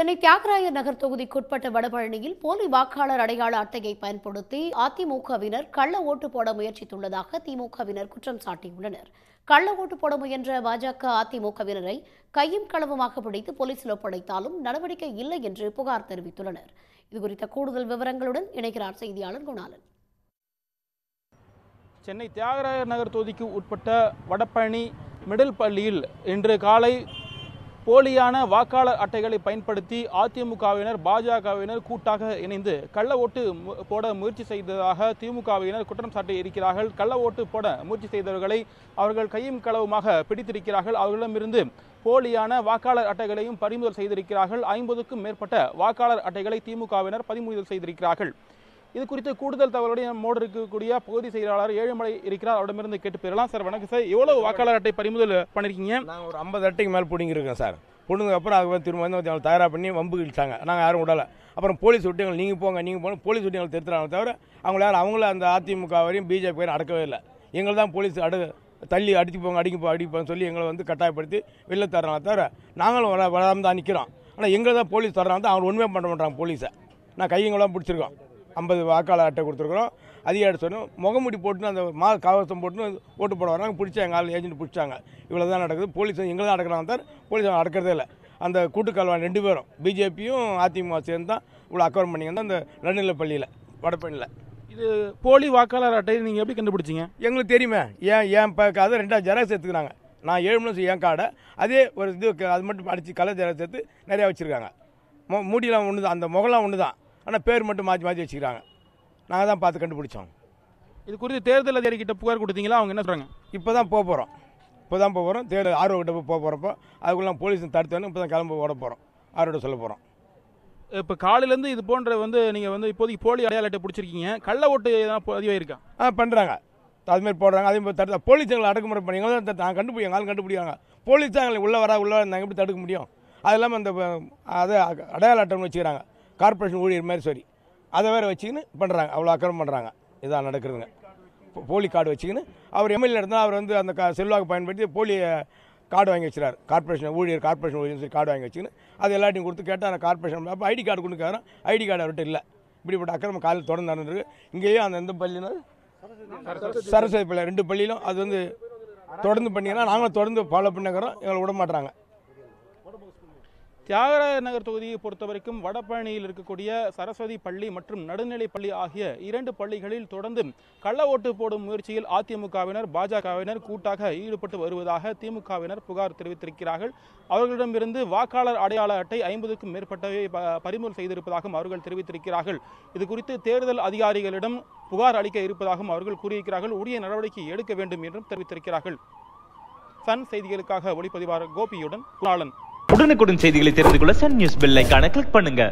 சென்னை தியாகராயர் நகர் தொகுதிக்குட்பட்ட வடபழனியில் போலி வாக்காளர் அடையாள அட்டையை பயன்படுத்தி அதிமுகவினர் கள்ள ஓட்டு போட முயற்சித்துள்ளதாக திமுகவினர் குற்றம் சாட்டியுள்ளனர். கள்ள ஓட்டு போட முயன்ற பாஜக அதிமுகவினரை கையும் களவுமாக பிடித்து போலீசில் ஒப்படைத்தாலும் நடவடிக்கை இல்லை என்று புகார் தெரிவித்துள்ளனர். இதுகுறித்த கூடுதல் விவரங்களுடன் இணைகிறார் செய்தியாளர் குணாலன். சென்னை தியாகராயர் நகர் தொகுதிக்கு உட்பட்ட வடபழனி மிடில் பள்ளியில் இன்று காலை போலியான வாக்காளர் அட்டைகளை பயன்படுத்தி அதிமுகவினர் பாஜகவினர் கூட்டாக இணைந்து கள்ள ஓட்டு போட முயற்சி செய்ததாக திமுகவினர் குற்றம் சாட்டி இருக்கிறார்கள். கள்ள ஓட்டு போட முயற்சி செய்தவர்களை அவர்கள் கையும் களவுமாக பிடித்திருக்கிறார்கள். அவர்களிடமிருந்து போலியான வாக்காளர் அட்டைகளையும் பறிமுதல் செய்திருக்கிறார்கள். 50க்கும் மேற்பட்ட வாக்காளர் அட்டைகளை திமுகவினர் பறிமுதல் செய்திருக்கிறார்கள். இது குறித்து கூடுதல் தகவலோடு நம்மோடு இருக்கக்கூடிய பகுதி செயலாளர் ஏழுமலை இருக்கிறார். அவரிடமிருந்து கேட்டு போயிடலாம். சார் வணக்கம் சார், எவ்வளவு வாக்காளர் அட்டை பறிமுதல் பண்ணிருக்கீங்க? நாங்கள் ஒரு 50 அட்டைக்கு மேலே பிடிங்கிருக்கோம் சார். பிடிந்ததுக்கப்புறம் அதுக்கு வந்து திரும்ப வந்து அவங்க தயாராக பண்ணி வம்பு இழுத்தாங்க. நாங்கள் யாரும் விடலை. அப்புறம் போலீஸ் விட்டு எங்களுக்கு நீங்கள் போங்க போலீஸ் விட்டு எங்களுக்கு திருத்துறாங்க. தவிர அவங்க யாரும் அவங்கள அந்த அதிமுக வரையும் பிஜேபி வரையும் அடக்கவே இல்லை. எங்களை தான் போலீஸ் தள்ளி அடிப்போன்னு சொல்லி எங்களை வந்து கட்டாயப்படுத்தி வெளில தர்றாங்க. தவிர நாங்களும் வராமல் தான் நிற்கிறோம். ஆனால் எங்களை தான் போலீஸ் தர்றாங்க. தான் அவங்க ஒன்றுமே பண்ண மாட்டாங்க. போலீஸை நான் கையங்களாம் பிடிச்சிருக்கோம். 50 வாக்காளர் அட்டை கொடுத்துருக்குறோம். அதிகாரி சொன்னோம் முகமுடி போட்டுன்னு அந்த கவசம் போட்டுன்னு ஓட்டு போட வராங்க. பிடிச்சா எங்கள் ஆள் ஏஜென்ட் பிடிச்சாங்க. இவ்வளோ தான் நடக்குது. போலீஸ் எங்களை தான் அடக்கிறாங்க. தான் போலீஸ் அவங்க அடக்கிறதே இல்லை. அந்த கூட்டுக்கால்வான் 2 பேரும் பிஜேபியும் அதிமுக சேர்ந்து தான் இவ்வளோ அக்கௌண்ட் பண்ணிங்கன்னா அந்த நடுநிலை பள்ளியில் வடப்பண்ணில் இது போலி வாக்காளர் அட்டையை நீங்கள் எப்படி கண்டுபிடிச்சிங்க? எங்களுக்கு தெரியுமே. ஏன் அதை 2 ஜெராக்ஸ் எடுத்துக்கிறாங்க. நான் 7 மணி என் காடை அதே ஒரு இது அது மட்டும் அடித்து கலர் ஜெராக்ஸ் எடுத்து நிறையா வச்சுருக்காங்க. மூடிலாம் ஒன்று தான், அந்த முகலாம் ஒன்று தான், ஆனால் பேர் மட்டும் மாற்றி வச்சுக்கிறாங்க. நாங்கள் தான் பார்த்து கண்டுபிடிச்சோம். இது குறித்து தேர்தல் அதிகாரிகிட்ட புகார் கொடுத்தீங்களா? அவங்க என்ன சொல்கிறாங்க? இப்போ தான் போகிறோம் தேர்தல் ஆர்வக்கிட்ட போகிறப்போ அதுக்குள்ள போலீஸும் தடுத்து இப்போ தான் கிளம்ப ஓட போகிறோம். ஆர்வட்ட சொல்ல போகிறோம். இப்போ காலையிலேருந்து இது போன்ற வந்து நீங்கள் வந்து இப்போதைக்கு போலி அடையாள அட்டை பிடிச்சிருக்கீங்க. கள்ள ஓட்டு எதனால் பதிவாயிருக்கா? பண்ணுறாங்க. அதுமாரி போடுறாங்க. அதேமாதிரி தடுத்து போலீஸ் எங்களை அடக்குமுறை பண்ணீங்களா? நாங்கள் கண்டுபிடிங்க, ஆள் கண்டுபிடிக்காங்க. போலீஸ் தான் எங்களை உள்ளே வர நாங்கள் எப்படி தடுக்க முடியும்? அது இல்லாமல் அந்த அதை அடையாள அட்டைன்னு வச்சுக்கிறாங்க. கார்பரேஷன் ஊழியர் மாதிரி சரி அதை வேறு வச்சுக்கின்னு பண்ணுறாங்க. அவ்வளோ அக்கிரமம் பண்ணுறாங்க. இதான் நடக்கிறதுங்க. போலி கார்டு வச்சுக்கின்னு அவர் எம்எல்ஏ இருந்தால் அவர் வந்து அந்த செல்வாக்கு பயன்படுத்தி போலி கார்டு வாங்கி வச்சுறாரு. கார்பரேஷன் ஊழியர் சரி கார்டு வாங்கி வச்சுக்கின்னு அது எல்லாத்தையும் கொடுத்து கேட்டால் அந்த கார்பரேஷன் அப்போ ஐடி கார்டு கொண்டு கேட்குறோம். ஐடி கார்டு அவர்கிட்ட இல்லை. இப்படிப்பட்ட அக்கிரமம் காலையில் தொடர்ந்து நடந்துருக்கு. இங்கேயும் அந்த எந்த பள்ளினா சரஸ்வதி பள்ளி 2 பள்ளியிலும் அது வந்து தொடர்ந்து பண்ணிங்கன்னா நாங்களும் தொடர்ந்து ஃபாலோ பண்ணிக்கிறோம். எங்களை விட மாட்டுறாங்க. தியாகராயர் நகர் தொகுதியை பொறுத்த வரைக்கும் வடபழனியில் இருக்கக்கூடிய சரஸ்வதி பள்ளி மற்றும் நடுநிலை பள்ளி ஆகிய 2 பள்ளிகளில் தொடர்ந்து கள்ள ஓட்டு போடும் முயற்சியில் அதிமுகவினர் பாஜகவினர் கூட்டாக ஈடுபட்டு வருவதாக திமுகவினர் புகார் தெரிவித்திருக்கிறார்கள். அவர்களிடமிருந்து வாக்காளர் அடையாள அட்டை 50க்கும் மேற்பட்டவை பறிமுதல் செய்திருப்பதாகவும் அவர்கள் தெரிவித்திருக்கிறார்கள். இது குறித்து தேர்தல் அதிகாரிகளிடம் புகார் அளிக்க இருப்பதாகவும் அவர்கள் கூறியிருக்கிறார்கள். உரிய நடவடிக்கை எடுக்க வேண்டும் என்றும் தெரிவித்திருக்கிறார்கள். சன் செய்திகளுக்காக ஒளிப்பதிவாளர் கோபியுடன் குணாளன். உடனுக்குடன் செய்திகளை தெரிந்து கொள்ள சன் நியூஸ் பெல் ஐகானை கிளிக் பண்ணுங்க.